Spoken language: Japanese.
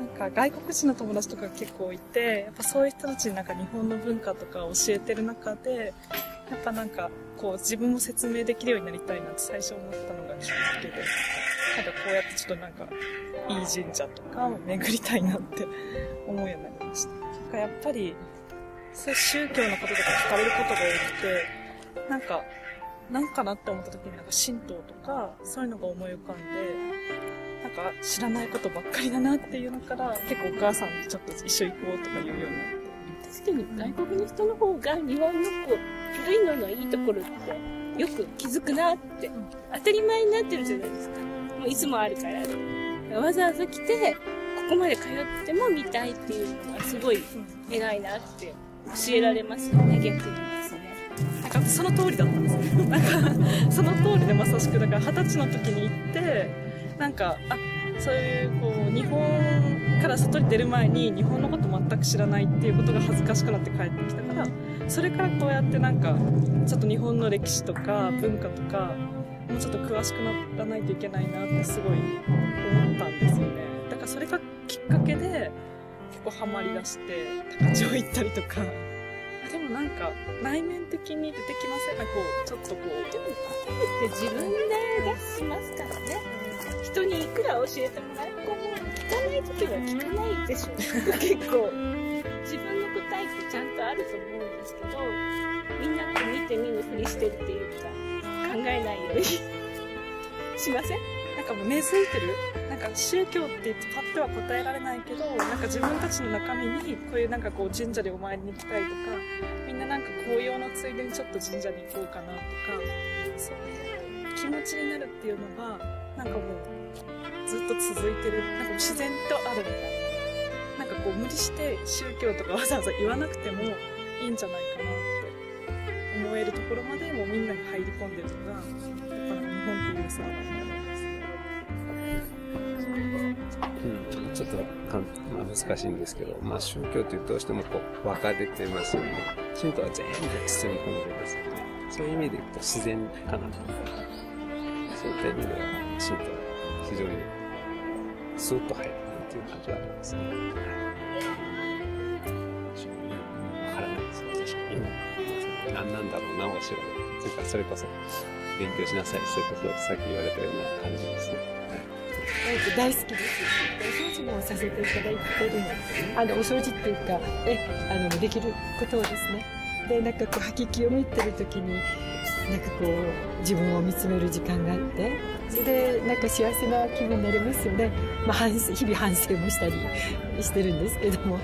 なんか外国人の友達とか結構いて、やっぱそういう人たちになんか日本の文化とか教えてる中で、やっぱなんかこう自分も説明できるようになりたいなって最初思ったのがきっかけで、なんかこうやってちょっとなんかいい神社とかを巡りたいなって思うようになりました。なんかやっぱりそういう宗教のこととか聞かれることが多くて、なんか何かなって思った時になんか神道とかそういうのが思い浮かんで、なんか知らないことばっかりだなっていうのから結構お母さんにちょっと一緒行こうとか言うようになって。確かに外国の人の方が日本の古いののいいところってよく気づくなって当たり前になってるじゃないですか。もういつもあるから、わざわざ来てここまで通っても見たいっていうのはすごい偉いなって教えられますよね、逆にですね。なんかその通りだったんですよ。なんかその通りでまさしく、だから20歳の時に行って、なんか、あ、そういうこう日本から外に出る前に日本のこと全く知らないっていうことが恥ずかしくなって帰ってきたから、それからこうやってなんかちょっと日本の歴史とか文化とかもうちょっと詳しくならないといけないなってすごい思ったんですよね。だからそれがきっかけで結構ハマりだして、高千穂行ったりとか。でもなんか内面的に出てきませんか、こうちょっとこう。でもカフェって自分で出しますからね。人にいくら教えてもらっても聞かない時は聞かないでしょ。結構自分の答えってちゃんとあると思うんですけど、みんなこう見て見ぬふりしてるっていうか考えないようにしません？なんかもう根付いてる。なんか宗教ってパッとは答えられないけど、なんか自分たちの中身にこういうなんかこう神社でお参りに行きたいとか、みんななんか紅葉のついでにちょっと神社に行こうかなとか、そういう気持ちになるっていうのがなんかもうずっと続いてる、なんか自然とあるみたいな、なんかこう無理して宗教とかわざわざ言わなくてもいいんじゃないかなって思えるところまでもうみんなに入り込んでるのがやっぱなんか日本っていう姿だな。うん、ちょっと難しいんですけど、まあ、宗教ってどうしてもこう分かれてますよね。宗教は全部包み込んでますよね。そういう意味で言うと自然かなと。そういった意味では宗教は非常にスーッと入ってくるっていう感じはありますね。分からないですよ、私今何なんだろうな、お知らせというか、それこそ勉強しなさい、それこそさっき言われたような感じですね。大好きです。お掃除もさせていただいてるんです。お掃除っていうか、できることをですね。で、なんかこう吐き気を見てる時に、なんかこう自分を見つめる時間があって、それでなんか幸せな気分になりますよね。まあ日々反省もしたりしてるんですけども。